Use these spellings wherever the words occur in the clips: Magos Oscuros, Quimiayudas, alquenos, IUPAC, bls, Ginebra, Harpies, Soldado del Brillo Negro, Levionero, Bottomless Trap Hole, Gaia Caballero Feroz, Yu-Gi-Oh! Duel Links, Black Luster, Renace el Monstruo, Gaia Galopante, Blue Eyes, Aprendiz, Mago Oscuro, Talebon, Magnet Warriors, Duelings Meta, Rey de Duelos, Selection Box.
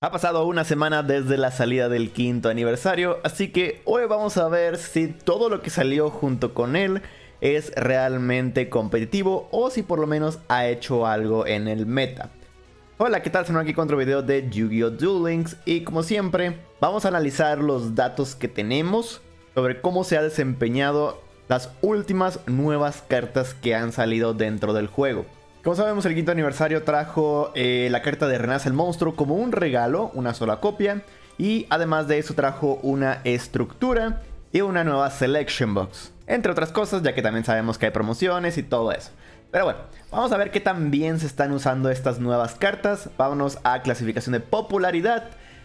Ha pasado una semana desde la salida del quinto aniversario, así que hoy vamos a ver si todo lo que salió junto con él es realmente competitivo o si por lo menos ha hecho algo en el meta. Hola, ¿qué tal? Soy aquí con otro video de Yu-Gi-Oh! Duel Links y como siempre vamos a analizar los datos que tenemos sobre cómo se ha desempeñado las últimas nuevas cartas que han salido dentro del juego. Como sabemos, el quinto aniversario trajo la carta de Renace el Monstruo como un regalo, una sola copia, y además de eso trajo una estructura y una nueva Selection Box, entre otras cosas, ya que también sabemos que hay promociones y todo eso. Pero bueno, vamos a ver qué tan bien se están usando estas nuevas cartas. Vámonos a clasificación de popularidad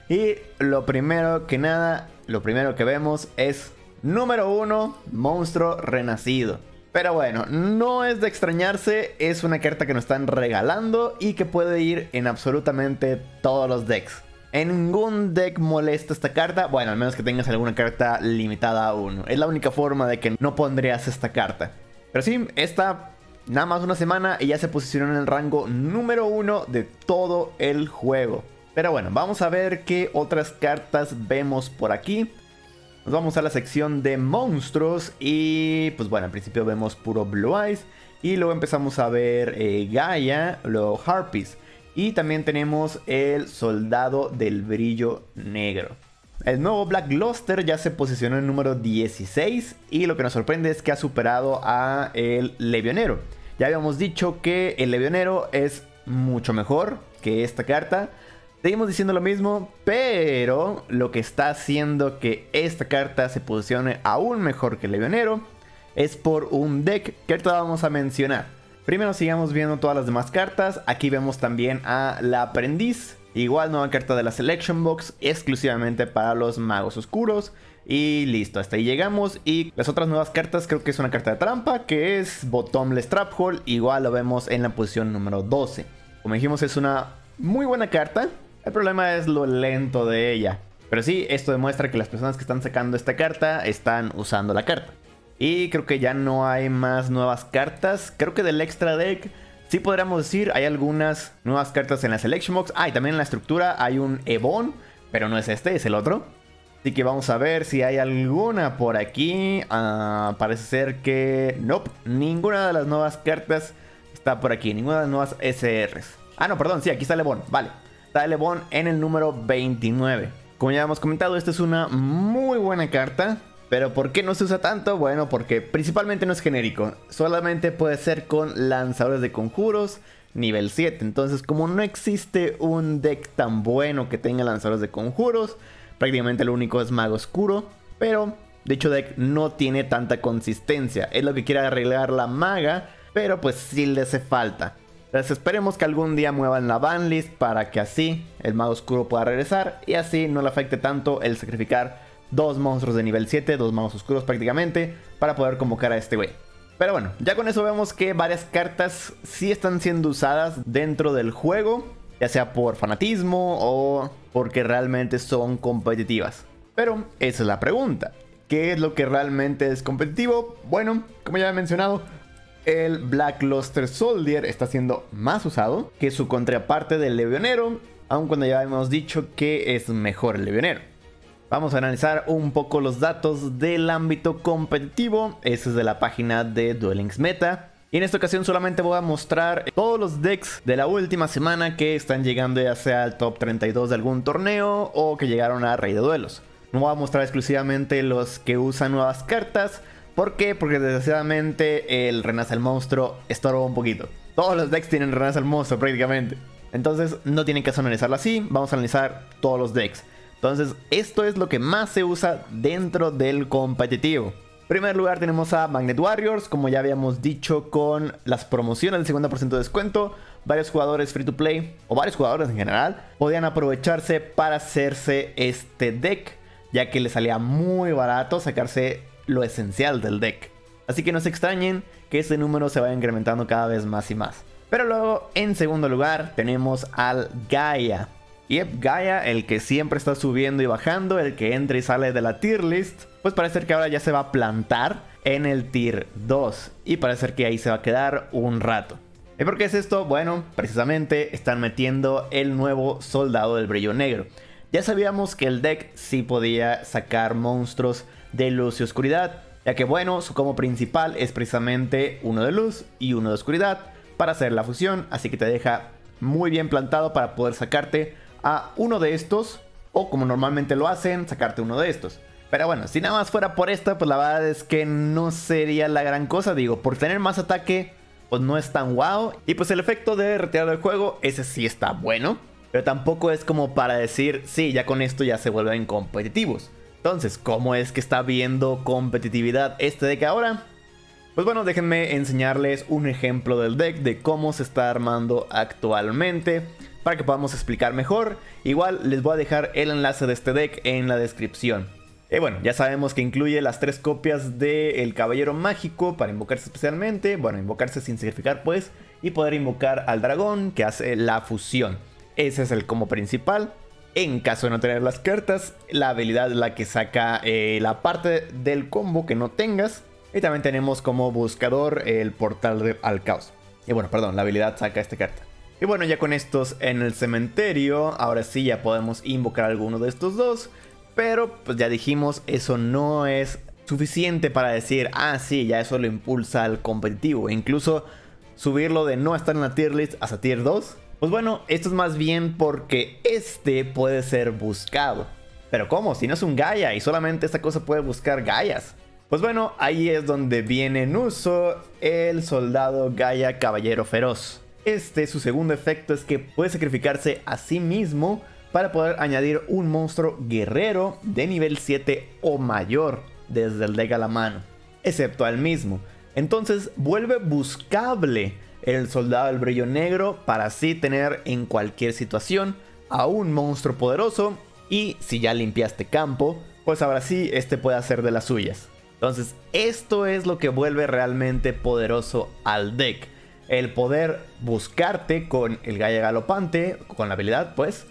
y lo primero que vemos es número 1, Monstruo Renacido. Pero bueno, no es de extrañarse, es una carta que nos están regalando y que puede ir en absolutamente todos los decks. En ningún deck molesta esta carta, bueno, al menos que tengas alguna carta limitada a 1. Es la única forma de que no pondrías esta carta. Pero sí, esta nada más una semana y ya se posicionó en el rango número 1 de todo el juego. Pero bueno, vamos a ver qué otras cartas vemos por aquí. Nos vamos a la sección de monstruos y pues bueno, al principio vemos puro Blue Eyes y luego empezamos a ver Gaia, luego Harpies y también tenemos el Soldado del Brillo Negro. El nuevo Black Luster ya se posicionó en el número 16 y lo que nos sorprende es que ha superado a el Levionero. Ya habíamos dicho que el Levionero es mucho mejor que esta carta. Seguimos diciendo lo mismo, pero lo que está haciendo que esta carta se posicione aún mejor que el Levionero es por un deck que ahorita vamos a mencionar. Primero sigamos viendo todas las demás cartas. Aquí vemos también a la Aprendiz, igual nueva carta de la Selection Box, exclusivamente para los Magos Oscuros. Y listo, hasta ahí llegamos. Y las otras nuevas cartas, creo que es una carta de trampa, que es Bottomless Trap Hole, igual lo vemos en la posición número 12. Como dijimos, es una muy buena carta. El problema es lo lento de ella. Pero sí, esto demuestra que las personas que están sacando esta carta están usando la carta. Y creo que ya no hay más nuevas cartas. Creo que del extra deck sí podríamos decir hay algunas nuevas cartas en la Selection Box. Ah, y también en la estructura hay un Ebon, pero no es este, es el otro. Así que vamos a ver si hay alguna por aquí. Parece ser que... nope, ninguna de las nuevas cartas está por aquí. Ninguna de las nuevas SRs. Ah, no, perdón, sí, aquí está el Ebon, vale. Talebon en el número 29. Como ya hemos comentado, esta es una muy buena carta. Pero ¿por qué no se usa tanto? Bueno, porque principalmente no es genérico. Solamente puede ser con lanzadores de conjuros nivel 7. Entonces, como no existe un deck tan bueno que tenga lanzadores de conjuros, prácticamente lo único es Mago Oscuro. Pero dicho deck no tiene tanta consistencia. Es lo que quiere arreglar la maga, pero pues sí le hace falta. Entonces esperemos que algún día muevan la banlist para que así el Mago Oscuro pueda regresar y así no le afecte tanto el sacrificar dos monstruos de nivel 7, dos Magos Oscuros prácticamente, para poder convocar a este güey. Pero bueno, ya con eso vemos que varias cartas sí están siendo usadas dentro del juego, ya sea por fanatismo o porque realmente son competitivas. Pero esa es la pregunta, ¿qué es lo que realmente es competitivo? Bueno, como ya he mencionado, el Black Luster Soldier está siendo más usado que su contraparte del Levionero, aun cuando ya hemos dicho que es mejor el Levionero. Vamos a analizar un poco los datos del ámbito competitivo. Este es de la página de Duelings Meta. Y en esta ocasión solamente voy a mostrar todos los decks de la última semana que están llegando ya sea al top 32 de algún torneo o que llegaron a Rey de Duelos. No voy a mostrar exclusivamente los que usan nuevas cartas. ¿Por qué? Porque desgraciadamente el Renace el Monstruo estorba un poquito. Todos los decks tienen Renace el Monstruo prácticamente. Entonces no tienen que analizarlo así. Vamos a analizar todos los decks. Entonces esto es lo que más se usa dentro del competitivo. En primer lugar tenemos a Magnet Warriors. Como ya habíamos dicho, con las promociones del 50% de descuento, varios jugadores free to play, o varios jugadores en general, podían aprovecharse para hacerse este deck, ya que les salía muy barato sacarse lo esencial del deck. Así que no se extrañen que este número se vaya incrementando cada vez más y más. Pero luego en segundo lugar tenemos al Gaia. Yep, Gaia, el que siempre está subiendo y bajando, el que entra y sale de la tier list, pues parece ser que ahora ya se va a plantar en el tier 2 y parece ser que ahí se va a quedar un rato. ¿Y por qué es esto? Bueno, precisamente están metiendo el nuevo Soldado del Brillo Negro. Ya sabíamos que el deck sí podía sacar monstruos de luz y oscuridad, ya que bueno, su combo principal es precisamente uno de luz y uno de oscuridad para hacer la fusión, así que te deja muy bien plantado para poder sacarte a uno de estos, o como normalmente lo hacen, sacarte uno de estos. Pero bueno, si nada más fuera por esta, pues la verdad es que no sería la gran cosa, digo, por tener más ataque, pues no es tan guau, y pues el efecto de retirar del juego, ese sí está bueno. Pero tampoco es como para decir, sí, ya con esto ya se vuelven competitivos. Entonces, ¿cómo es que está viendo competitividad este deck ahora? Pues bueno, déjenme enseñarles un ejemplo del deck, de cómo se está armando actualmente, para que podamos explicar mejor. Igual les voy a dejar el enlace de este deck en la descripción. Y bueno, ya sabemos que incluye las 3 copias del Caballero Mágico para invocarse especialmente. Bueno, invocarse sin sacrificar pues, y poder invocar al dragón que hace la fusión. Ese es el combo principal. En caso de no tener las cartas, la habilidad es la que saca la parte del combo que no tengas. Y también tenemos como buscador el portal al caos. Y bueno, perdón, la habilidad saca esta carta. Y bueno, ya con estos en el cementerio, ahora sí ya podemos invocar alguno de estos dos. Pero pues ya dijimos, eso no es suficiente para decir, ah sí, ya eso lo impulsa al competitivo. E incluso subirlo de no estar en la tier list hasta tier 2. Pues bueno, esto es más bien porque este puede ser buscado. ¿Pero cómo? Si no es un Gaia y solamente esta cosa puede buscar Gaias. Pues bueno, ahí es donde viene en uso el soldado Gaia Caballero Feroz. Su segundo efecto es que puede sacrificarse a sí mismo para poder añadir un monstruo guerrero de nivel 7 o mayor desde el deck a la mano, excepto al mismo. Entonces vuelve buscable el soldado del brillo negro para así tener en cualquier situación a un monstruo poderoso, y si ya limpiaste campo, pues ahora sí este puede hacer de las suyas. Entonces esto es lo que vuelve realmente poderoso al deck, el poder buscarte con el Gaia Galopante, con la habilidad pues,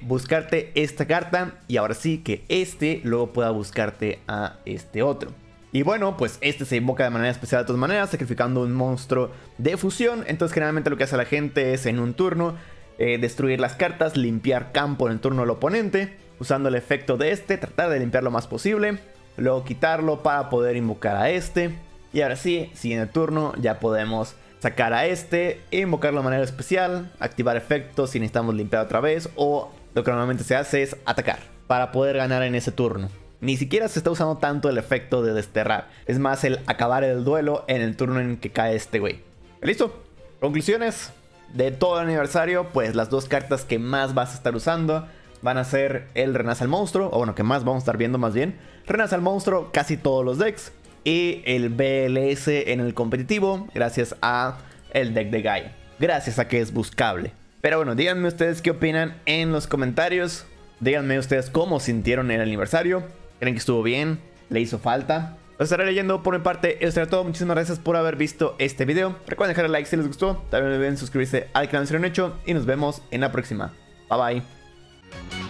buscarte esta carta y ahora sí que este luego pueda buscarte a este otro. Y bueno, pues este se invoca de manera especial de todas maneras, sacrificando un monstruo de fusión. Entonces generalmente lo que hace la gente es en un turno destruir las cartas, limpiar campo en el turno del oponente, usando el efecto de este, tratar de limpiar lo más posible, luego quitarlo para poder invocar a este. Y ahora sí, siguiente turno ya podemos sacar a este, invocarlo de manera especial, activar efectos si necesitamos limpiar otra vez, o lo que normalmente se hace es atacar para poder ganar en ese turno. Ni siquiera se está usando tanto el efecto de desterrar. Es más el acabar el duelo en el turno en que cae este güey. ¿Listo? Conclusiones de todo el aniversario. Pues las dos cartas que más vas a estar usando van a ser el Renace el Monstruo. O bueno, que más vamos a estar viendo más bien. Renace el Monstruo casi todos los decks. Y el BLS en el competitivo gracias a el deck de Gaia. Gracias a que es buscable. Pero bueno, díganme ustedes qué opinan en los comentarios. Díganme ustedes cómo sintieron el aniversario. ¿Creen que estuvo bien? ¿Le hizo falta? Lo estaré leyendo. Por mi parte, eso será todo. Muchísimas gracias por haber visto este video. Recuerden dejar el like si les gustó. También no olviden suscribirse al canal si no lo han hecho. Y nos vemos en la próxima. Bye bye.